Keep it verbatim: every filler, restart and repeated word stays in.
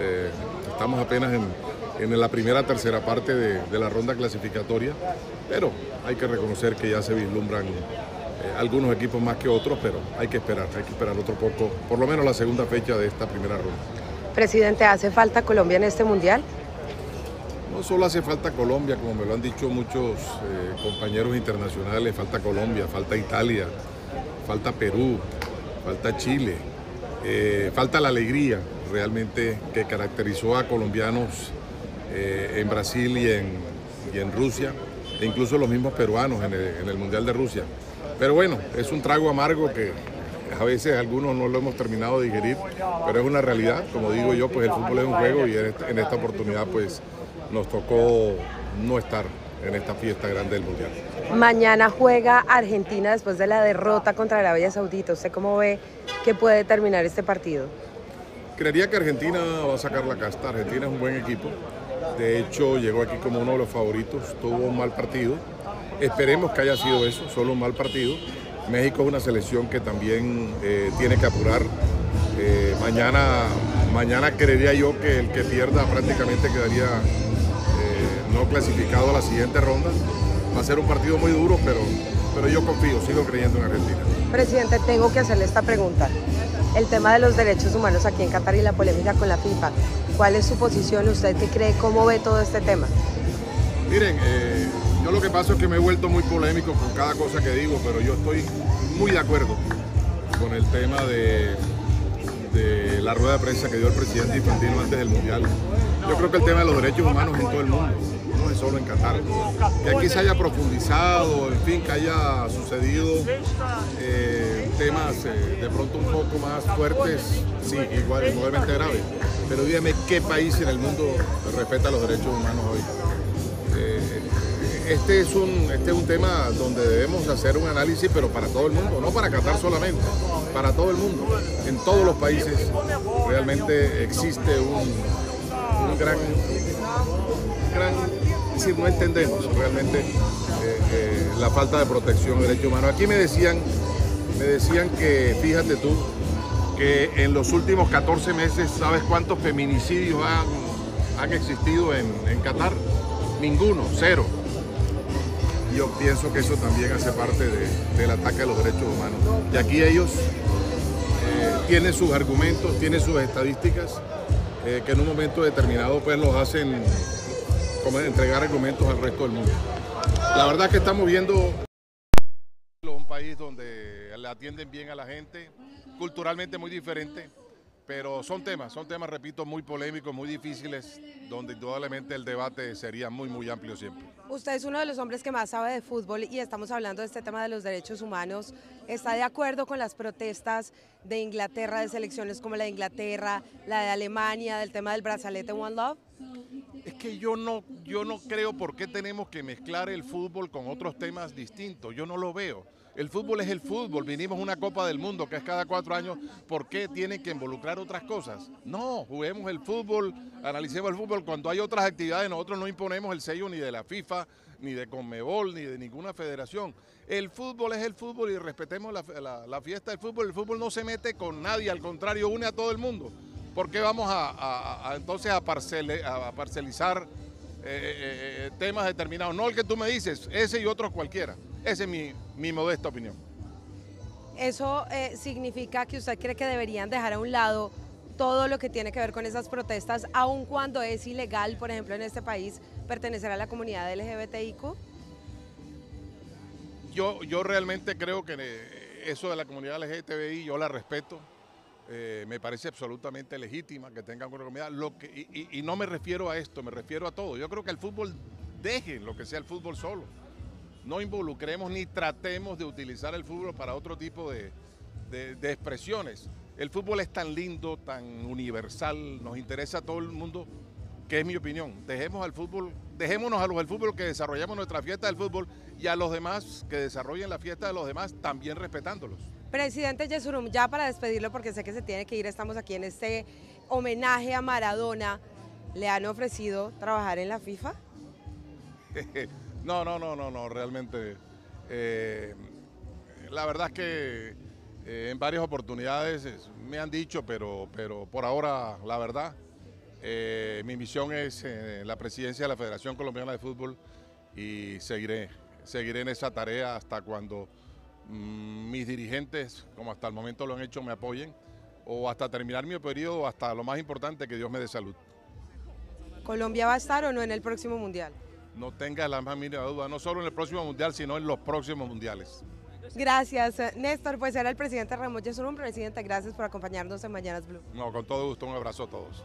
Eh, estamos apenas en, en la primera, tercera parte de, de la ronda clasificatoria, pero hay que reconocer que ya se vislumbran eh, algunos equipos más que otros, pero hay que esperar, hay que esperar otro poco, por lo menos la segunda fecha de esta primera ronda. Presidente, ¿hace falta Colombia en este Mundial? No solo hace falta Colombia, como me lo han dicho muchos eh, compañeros internacionales, falta Colombia, falta Italia, falta Perú, falta Chile, eh, falta la alegría realmente que caracterizó a colombianos eh, en Brasil y en, y en Rusia, e incluso los mismos peruanos en el, en el Mundial de Rusia. Pero bueno, es un trago amargo que a veces algunos no lo hemos terminado de digerir, pero es una realidad. Como digo yo, pues el fútbol es un juego y en esta, en esta oportunidad pues nos tocó no estar en esta fiesta grande del Mundial. Mañana juega Argentina después de la derrota contra Arabia Saudita. ¿Usted cómo ve que puede terminar este partido? Creería que Argentina va a sacar la casta. Argentina es un buen equipo. De hecho, llegó aquí como uno de los favoritos. Tuvo un mal partido. Esperemos que haya sido eso, solo un mal partido. México es una selección que también eh, tiene que apurar. Eh, mañana, mañana creería yo que el que pierda prácticamente quedaría eh, no clasificado a la siguiente ronda. Va a ser un partido muy duro, pero, pero yo confío, sigo creyendo en Argentina. Presidente, tengo que hacerle esta pregunta. El tema de los derechos humanos aquí en Qatar y la polémica con la FIFA. ¿Cuál es su posición? ¿Usted qué cree? ¿Cómo ve todo este tema? Miren, eh, yo lo que pasa es que me he vuelto muy polémico con cada cosa que digo, pero yo estoy muy de acuerdo con el tema de, de la rueda de prensa que dio el presidente Infantino antes del Mundial. Yo creo que el tema de los derechos humanos en todo el mundo, no es solo en Qatar. Que aquí se haya profundizado, en fin, que haya sucedido eh, temas eh, de pronto un poco más fuertes, sí, igual, igualmente graves. Pero dígame qué país en el mundo respeta los derechos humanos hoy. Eh, este, es un, este es un tema donde debemos hacer un análisis, pero para todo el mundo, no para Qatar solamente, para todo el mundo. En todos los países realmente existe un... un gran, gran, es decir, no entendemos realmente eh, eh, la falta de protección de derechos humanos. Aquí me decían, me decían que, fíjate tú, que en los últimos catorce meses, ¿sabes cuántos feminicidios han, han existido en, en Qatar? Ninguno, cero. Yo pienso que eso también hace parte de, del ataque a los derechos humanos. Y aquí ellos eh, tienen sus argumentos, tienen sus estadísticas, Eh, que en un momento determinado pues los hacen como entregar argumentos al resto del mundo. La verdad es que estamos viendo un país donde le atienden bien a la gente, culturalmente muy diferente, pero son temas, son temas, repito, muy polémicos, muy difíciles, donde indudablemente el debate sería muy, muy amplio siempre. Usted es uno de los hombres que más sabe de fútbol y estamos hablando de este tema de los derechos humanos. ¿Está de acuerdo con las protestas de Inglaterra, de selecciones como la de Inglaterra, la de Alemania, del tema del brazalete One Love? Es que yo no, yo no creo por qué tenemos que mezclar el fútbol con otros temas distintos, yo no lo veo. El fútbol es el fútbol, vinimos a una Copa del Mundo que es cada cuatro años, ¿por qué tienen que involucrar otras cosas? No, juguemos el fútbol, analicemos el fútbol, cuando hay otras actividades nosotros no imponemos el sello ni de la FIFA, ni de Conmebol, ni de ninguna federación. El fútbol es el fútbol y respetemos la, la, la fiesta del fútbol, el fútbol no se mete con nadie, al contrario, une a todo el mundo. ¿Por qué vamos a, a, a entonces a, parcel, a parcelizar eh, eh, temas determinados? No el que tú me dices, ese y otros cualquiera. Esa es mi, mi modesta opinión. ¿Eso eh, significa que usted cree que deberían dejar a un lado todo lo que tiene que ver con esas protestas, aun cuando es ilegal, por ejemplo, en este país, pertenecer a la comunidad L G B T I Q? Yo, yo realmente creo que eso de la comunidad L G B T I yo la respeto. Eh, me parece absolutamente legítima que tengan una comunidad, lo que, y, y, y no me refiero a esto, me refiero a todo. Yo creo que el fútbol, dejen lo que sea el fútbol solo, no involucremos ni tratemos de utilizar el fútbol para otro tipo de, de, de expresiones. El fútbol es tan lindo, tan universal, nos interesa a todo el mundo, que es mi opinión. Dejemos al fútbol, dejémonos a los del fútbol que desarrollamos nuestra fiesta del fútbol y a los demás que desarrollen la fiesta de los demás también respetándolos. Presidente Jesurún, ya para despedirlo, porque sé que se tiene que ir, estamos aquí en este homenaje a Maradona. ¿Le han ofrecido trabajar en la FIFA? No, no, no, no, no, realmente. Eh, la verdad es que eh, en varias oportunidades me han dicho, pero, pero por ahora, la verdad, Eh, mi misión es eh, la presidencia de la Federación Colombiana de Fútbol y seguiré, seguiré en esa tarea hasta cuando mmm, mis dirigentes, como hasta el momento lo han hecho, me apoyen, o hasta terminar mi periodo, hasta lo más importante, que Dios me dé salud. ¿Colombia va a estar o no en el próximo mundial? No tengas la más mínima duda, no solo en el próximo mundial, sino en los próximos mundiales. Gracias, Néstor. Pues era el presidente Ramón Jesurún. Presidente, gracias por acompañarnos en Mañanas Blue. No, con todo gusto, un abrazo a todos.